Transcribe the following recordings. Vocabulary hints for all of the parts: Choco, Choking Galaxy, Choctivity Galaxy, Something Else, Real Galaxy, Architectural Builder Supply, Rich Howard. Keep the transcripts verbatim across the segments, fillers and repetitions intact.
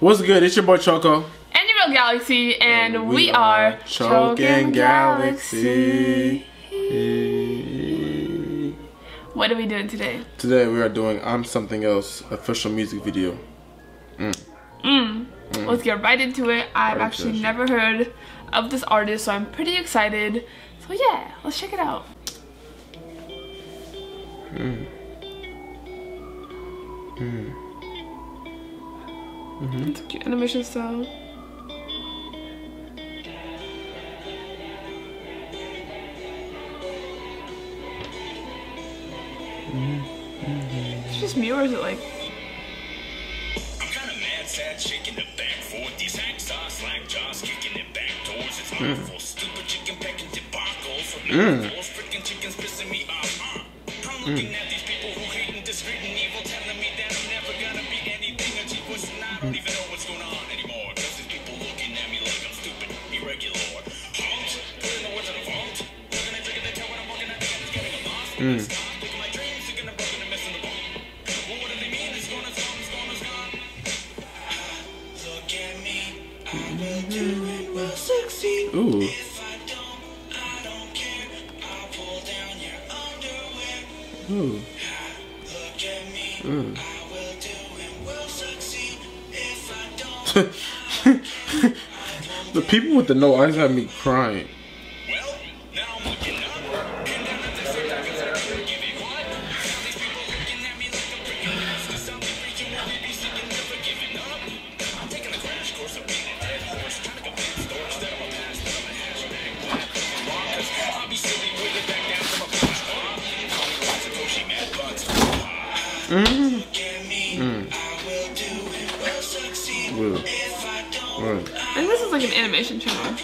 What's good? It's your boy Choco. And your Real Galaxy, and, and we, we are Choking Galaxy. Galaxy. What are we doing today? Today we are doing I'm Something Else official music video. Mm. Mm. Mm. Let's get right into it. I've right actually session. never heard of this artist, so I'm pretty excited. So yeah, let's check it out. Mm. Mm. Mm-hmm. It's a cute animation style. Mm-hmm. It's just me, or is it like? I'm kinda mad, sad, shaking the back forth. These hack sauce, like jaws, kicking in back doors. It's awful, stupid chicken packing debacle from the force. Freaking chickens pissing me off. I'm looking at these people who hate and discreet and evil, telling me that I'm never gonna be anything or cheap was not. I don't even know what's going on anymore. Cause there's people looking at me like I'm stupid, irregular. Halt, put in the words of the vault. Looking at drinking the town when I'm walking at the end, it's getting a loss. Ooh. Ooh. Mm. The people with the no eyes have me crying. Mm. Mm. Right. I think this is like an animation channel.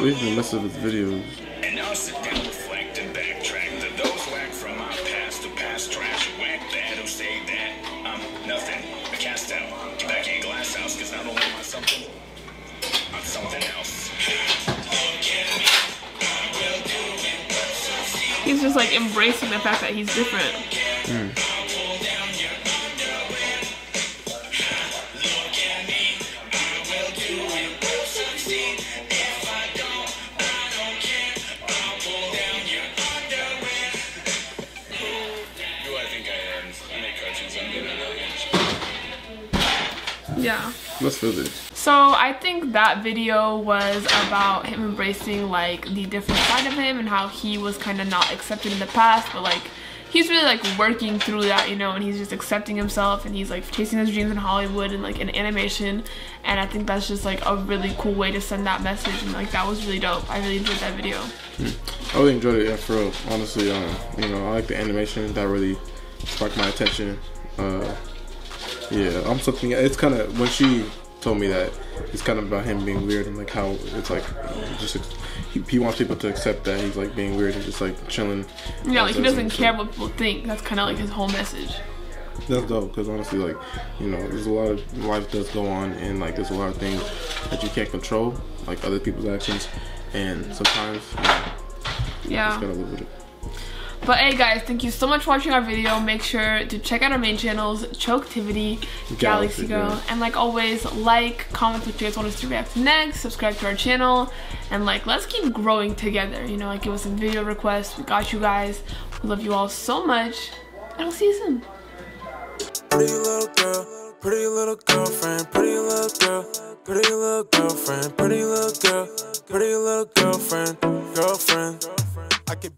We've been messing with videos. And now sit down, reflect, and backtrack to those whack from our past, the past trash, whack that, who say that I'm nothing. I cast out, get back in glass house, cause not only am I something, I'm something else. He's just like embracing the fact that he's different. Mm. Yeah. Let's do this. So I think that video was about him embracing like the different side of him and how he was kind of not accepted in the past, but like he's really like working through that, you know, and he's just accepting himself and he's like chasing his dreams in Hollywood and like in animation. And I think that's just like a really cool way to send that message, and like that was really dope. I really enjoyed that video. I really enjoyed it, yeah, for real. Honestly, um, you know, I like the animation. That really sparked my attention. Uh, yeah, I'm something, it's kind of, when she told me that, it's kind of about him being weird and like how it's like, just he, he wants people to accept that he's like being weird and just like chilling. Yeah, like he doesn't care what people think. That's kind of like his whole message. That's dope, because honestly, like, you know, there's a lot of, life does go on, and like there's a lot of things that you can't control, like other people's actions, and sometimes, you know, yeah, just gotta live with it. But hey guys, thank you so much for watching our video. Make sure to check out our main channels, Choctivity, Galaxy Girl. Yeah. And like always, like, comment what you guys want us to react next, subscribe to our channel, and like, let's keep growing together. You know, like give us some video requests. We got you guys. We love you all so much, and we'll see you soon. Pretty little girl, pretty little girlfriend, pretty little girl, pretty little girlfriend, pretty little girl, pretty little girlfriend, girlfriend. I could